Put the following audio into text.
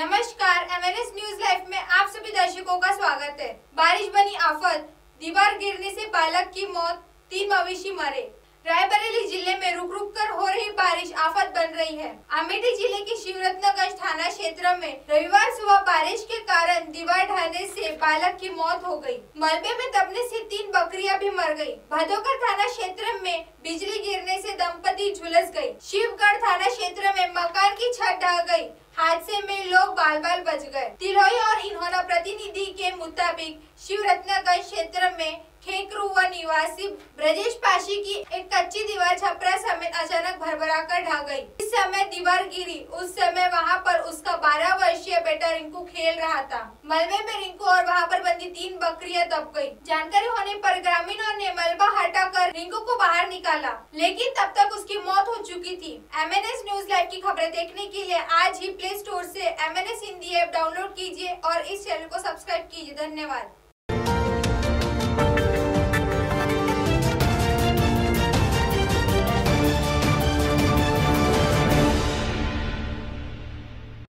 नमस्कार, MNS news live में आप सभी दर्शकों का स्वागत है। बारिश बनी आफत, दीवार गिरने से बालक की मौत, 3 मवेशी मरे। रायबरेली जिले में रुक-रुक कर हो रही बारिश आफत बन रही है। अमेठी जिले के शिवरत्नगंज थाना क्षेत्र में रविवार सुबह बारिश के कारण दीवार ढहने से बालक की मौत हो गई। मलबे में दबने से 3 बकरियां भी मर गई। भदौकर थाना क्षेत्र में बिजली गिरने से दंपति झुलस गयी। शिवगढ़ थाना क्षेत्र में मकान की छत ढह गयी। हादसे में लोग बाल बाल बच गए। तिलोई और इन्होना प्रतिनिधि के मुताबिक शिवरत्नगंज क्षेत्र में खेकरू व निवासी ब्रजेश पाशी की एक कच्ची दीवार छपरा समेत अचानक भरभरा कर ढह गई। इस समय दीवार गिरी उस समय वहां पर उसका 12 वर्षीय बेटा रिंकू खेल रहा था। मलबे में रिंकू और वहां पर बंदी 3 बकरियां दब गयी। जानकारी होने पर ग्रामीणों ने मलबा हटाकर रिंकू को बाहर निकाला, लेकिन तब तक उसकी मौत हो चुकी थी। MNS न्यूज लाइव की खबरें देखने के लिए आज ही प्ले स्टोर से MNS हिंदी ऐप डाउनलोड कीजिए और इस चैनल को सब्सक्राइब कीजिए। धन्यवाद।